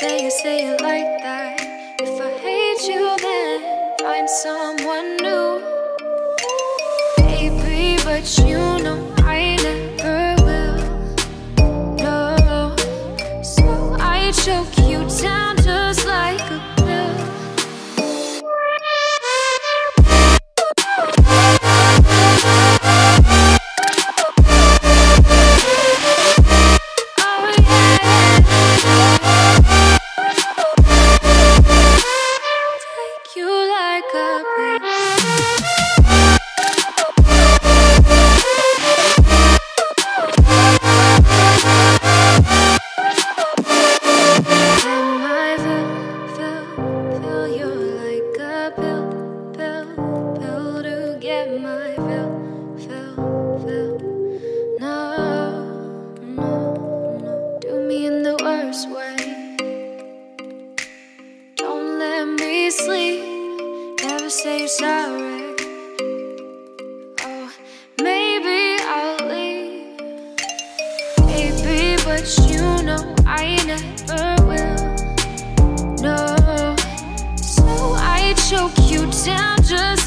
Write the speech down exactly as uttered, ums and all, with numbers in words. say you say it like that. If I hate you, then find someone new. Baby, but you know I never will. No, so I choke you down just like a choke you down just